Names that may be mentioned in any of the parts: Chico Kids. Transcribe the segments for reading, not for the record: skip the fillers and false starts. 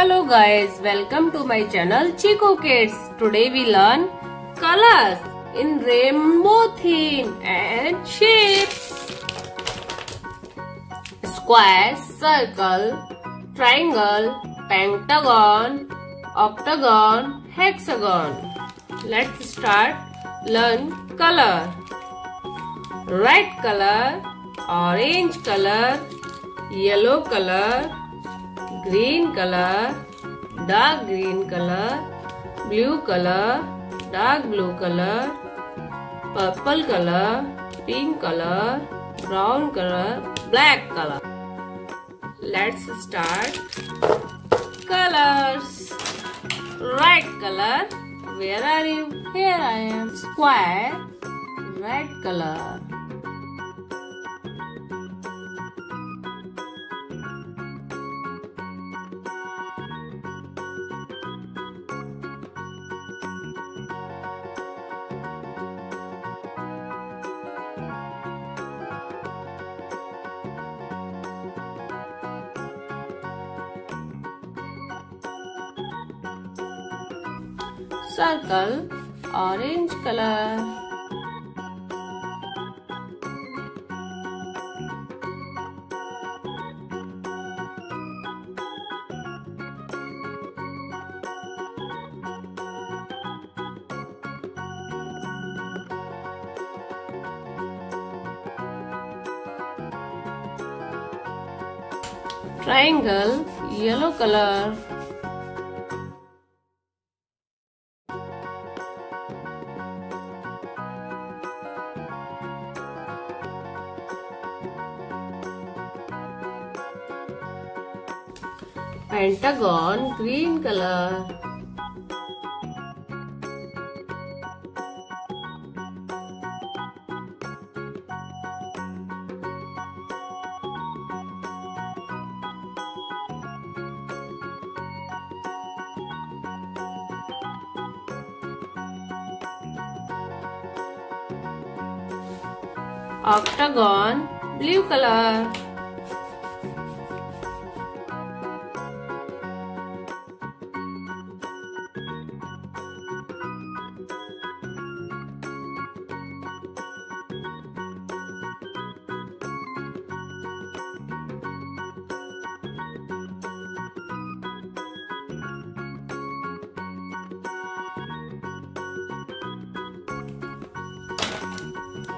Hello guys, welcome to my channel Chico Kids. Today we learn colors in rainbow theme and shapes. Square, circle, triangle, pentagon, octagon, hexagon. Let's start learn color. Red color, orange color, yellow color, green color, dark green color, blue color, dark blue color, purple color, pink color, brown color, black color. Let's start colors. Red color, where are you? Here I am. Square, red color. Circle, orange color. Triangle, yellow color. Pentagon, green color. Octagon, blue color.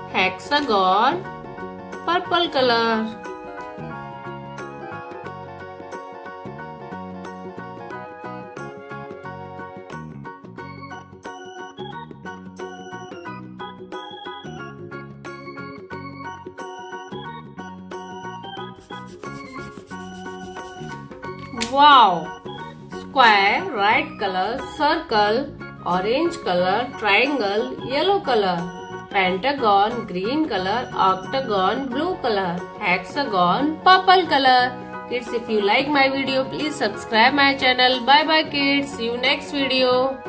Hexagon, purple color. Wow! Square, red color, circle, orange color, triangle, yellow color. Pentagon, green color, octagon, blue color, hexagon, purple color. Kids, if you like my video, please subscribe my channel. Bye bye kids, see you next video.